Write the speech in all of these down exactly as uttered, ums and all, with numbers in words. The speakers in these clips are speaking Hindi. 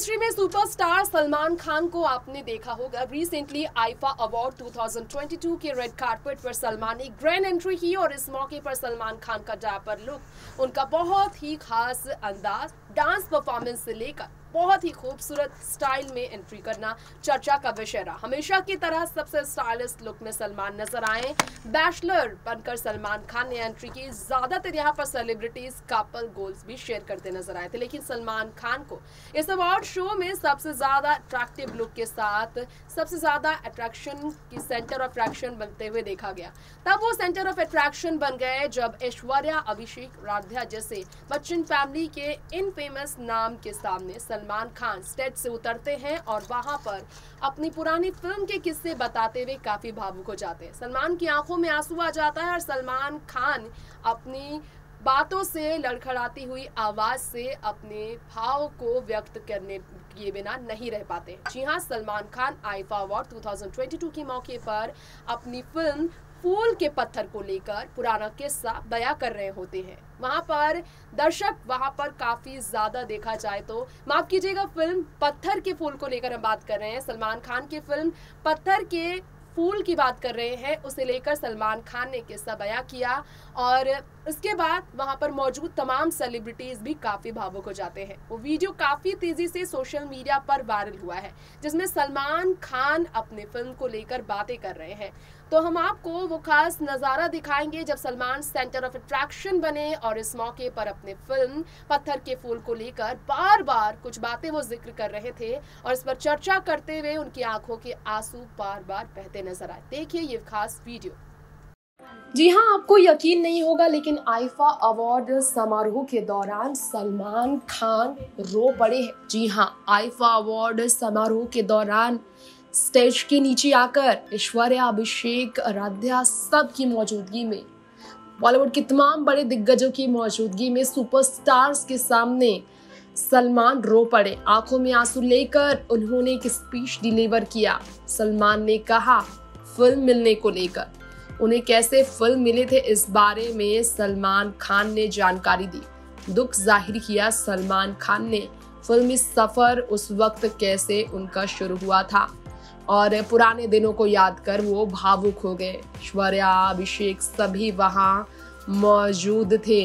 इंडस्ट्री में सुपरस्टार सलमान खान को आपने देखा होगा। रिसेंटली आईफा अवार्ड दो हज़ार बाईस के रेड कार्पेट पर सलमान ने ग्रैंड एंट्री की और इस मौके पर सलमान खान का डापर लुक, उनका बहुत ही खास अंदाज, डांस परफॉर्मेंस से लेकर बहुत ही खूबसूरत स्टाइल में एंट्री करना चर्चा का विषय रहा। हमेशा की तरह सबसे स्टाइलिश लुक में सलमान नजर आए। बैचलर बनकर सलमान खान ने एंट्री की। ज्यादातर यहाँ पर सेलिब्रिटीज कपल गोल्स भी शेयर करते नजर आए थे, लेकिन सलमान खान को इस अवार्ड शो में सबसे ज्यादा अट्रैक्टिव लुक के साथ सबसे ज्यादा अट्रैक्शन की सेंटर ऑफ अट्रैक्शन बनते हुए देखा गया। तब वो सेंटर ऑफ अट्रैक्शन बन गए जब ऐश्वर्या, अभिषेक, आराध्या जैसे बच्चन फैमिली के इन फेमस नाम के सामने सलमान खान स्टेज से उतरते हैं और वहां पर अपनी पुरानी फिल्म के किस्से बताते हुए काफी भावुक हो जाते हैं। सलमान की आंखों में आंसू आ जाता है और सलमान खान अपनी बातों से, लड़खड़ाती हुई आवाज से अपने भाव को व्यक्त करने किए बिना नहीं रह पाते। जी हाँ, सलमान खान आईफा अवार्ड दो हज़ार बाईस के मौके पर अपनी फिल्म फूल के पत्थर को लेकर पुराना किस्सा बयां कर रहे होते हैं। वहां पर दर्शक वहां पर काफी ज्यादा देखा जाए तो माफ कीजिएगा, फिल्म पत्थर के फूल को लेकर हम बात कर रहे हैं, सलमान खान की फिल्म पत्थर के फूल की बात कर रहे हैं, उसे लेकर सलमान खान ने किस्सा बयां किया और इसके बाद वहां पर मौजूद तमाम सेलिब्रिटीज भी काफी भावुक हो जाते हैं। वो वीडियो काफी तेजी से सोशल मीडिया पर वायरल हुआ है जिसमें सलमान खान अपने फिल्म को लेकर बातें कर रहे हैं। तो हम आपको वो खास नज़ारा दिखाएंगे जब सलमान सेंटर ऑफ अट्रैक्शन बने और इस मौके पर अपने फिल्म पत्थर के फूल को लेकर बार बार कुछ बातें वो जिक्र कर रहे थे और इस पर चर्चा करते हुए उनकी आंखों के आंसू बार बार बहते नजर आए। देखिए ये खास वीडियो। जी हाँ, आपको यकीन नहीं होगा लेकिन आईफा अवार्ड समारोह के दौरान सलमान खान रो पड़े हैं। जी हाँ, आईफा अवार्ड समारोह के दौरान स्टेज के नीचे आकर ऐश्वर्या, अभिषेक, आराध्या सब की मौजूदगी में, बॉलीवुड के तमाम बड़े दिग्गजों की मौजूदगी में सुपरस्टार्स के सामने सलमान रो पड़े। आंखों में आंसू लेकर उन्होंने एक स्पीच डिलीवर किया। सलमान ने कहा फिल्म मिलने को लेकर, उन्हें कैसे फिल्म मिले थे इस बारे में सलमान खान ने जानकारी दी। दुख जाहिर किया सलमान खान ने, फिल्मी सफर उस वक्त कैसे उनका शुरू हुआ था और पुराने दिनों को याद कर वो भावुक हो गए। ऐश्वर्या, अभिषेक सभी वहाँ मौजूद थे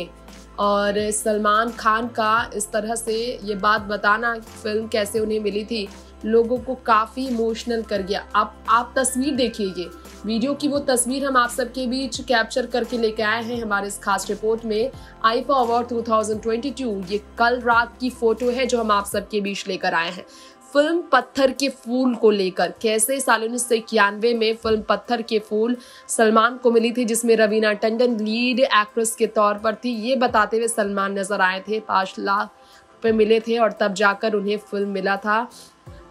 और सलमान खान का इस तरह से ये बात बताना फिल्म कैसे उन्हें मिली थी लोगों को काफ़ी इमोशनल कर गया। आप आप तस्वीर देखिए, ये वीडियो की वो तस्वीर हम आप सबके बीच कैप्चर करके लेके आए हैं हमारे इस खास रिपोर्ट में। आईफा अवार्ड दो हज़ार बाईस ये कल रात की फ़ोटो है जो हम आप सबके बीच लेकर आए हैं। फिल्म पत्थर के फूल को लेकर कैसे साल उन्नीस सौ इक्यानवे में फिल्म पत्थर के फूल सलमान को मिली थी जिसमें रवीना टंडन लीड एक्ट्रेस के तौर पर थी, ये बताते हुए सलमान नजर आए थे। पाँच लाख रुपये मिले थे और तब जाकर उन्हें फिल्म मिला था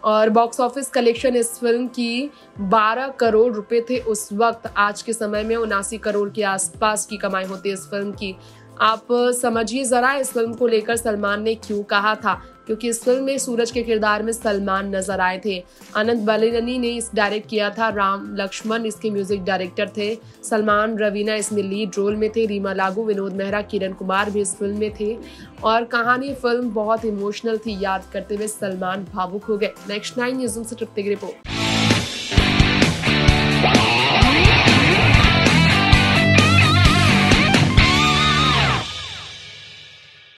और बॉक्स ऑफिस कलेक्शन इस फिल्म की बारह करोड़ रुपए थे उस वक्त। आज के समय में उनासी करोड़ के आसपास की कमाई होती है इस फिल्म की। आप समझिए ज़रा इस फिल्म को लेकर सलमान ने क्यों कहा था, क्योंकि इस फिल्म में सूरज के किरदार में सलमान नजर आए थे। आनंद बलिनी ने इस डायरेक्ट किया था, राम लक्ष्मण इसके म्यूजिक डायरेक्टर थे। सलमान, रवीना इसमें लीड रोल में थे, रीमा लागु, विनोद मेहरा, किरण कुमार भी इस फिल्म में थे और कहानी फिल्म बहुत इमोशनल थी। याद करते हुए सलमान भावुक हो गए। नेक्स्ट नाइन न्यूज़ से तृप्ति की रिपोर्ट।